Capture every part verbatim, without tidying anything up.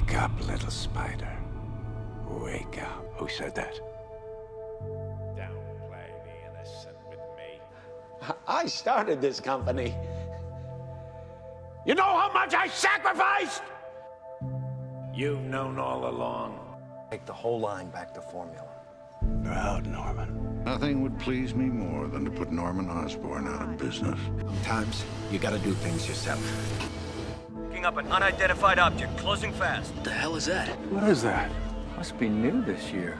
Wake up, little spider. Wake up. Who said that? Don't play the innocent with me. I started this company. You know how much I sacrificed? You've known all along. Take the whole line back to formula. Proud Norman. Nothing would please me more than to put Norman Osborn out of business. Sometimes you gotta do things yourself. Picking up an unidentified object, closing fast. What the hell is that? What is that? Must be new this year.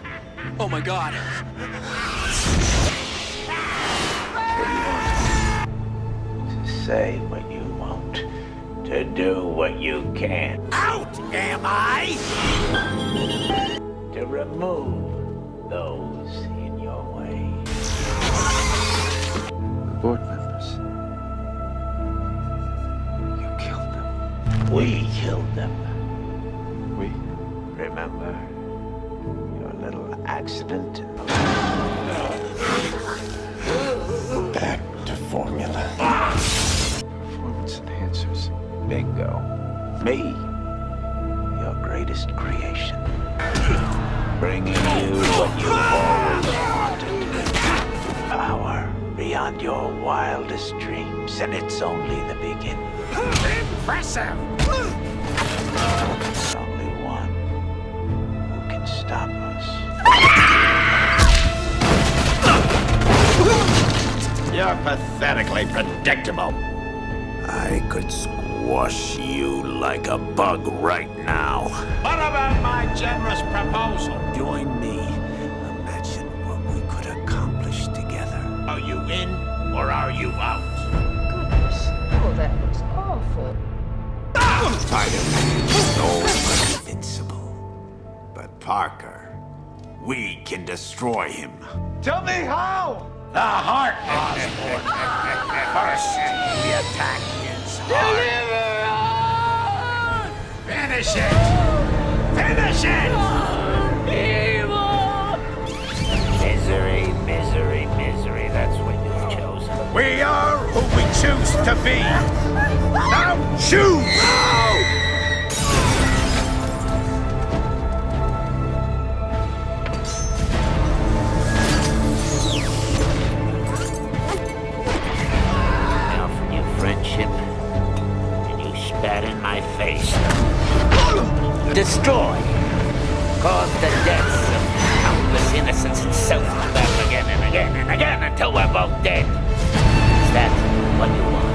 Oh my God. Say what you want to do what you can. Out am I? To remove those in your way. The board members. You killed them. We killed them. We? Remember your little accident? Back to formula. Performance enhancers. Bingo. Me, your greatest creation. Bringing you what you've always wanted. Power beyond your wildest dreams, and it's only the beginning. Impressive! There's only one who can stop us. You're pathetically predictable. I could squash you like a bug right now. What about my generous proposal? Join me. Imagine what we could accomplish together. Are you in or are you out? Goodness. Oh, that looks awful. Spider-Man is so invincible. But Parker, we can destroy him. Tell me how! The heart, Osborn. First, the attack is hard. Deliver us! Finish it! Finish it! Evil! Misery, misery, misery. That's what you've chosen. We are who we choose to be. Now choose! Now! Destroy! Cause the deaths of countless innocents and self-love back again and again and again until we're both dead. Is that what you want?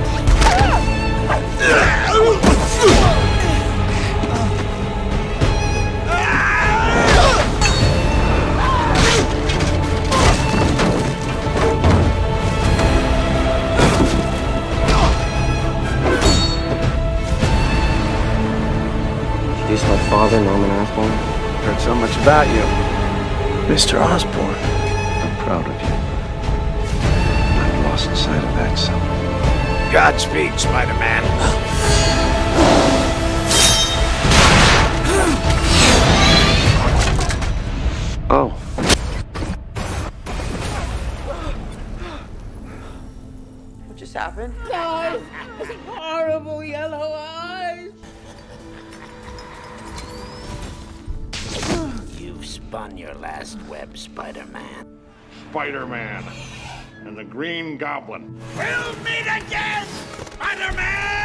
My father, Norman Osborn. Heard so much about you. Mister Osborn, I'm proud of you. I've lost sight of that son. Godspeed, Spider-Man. Oh. What just happened? Guys, those horrible yellow eyes. You've spun your last web, Spider-Man. Spider-Man and the Green Goblin. We'll meet again, Spider-Man!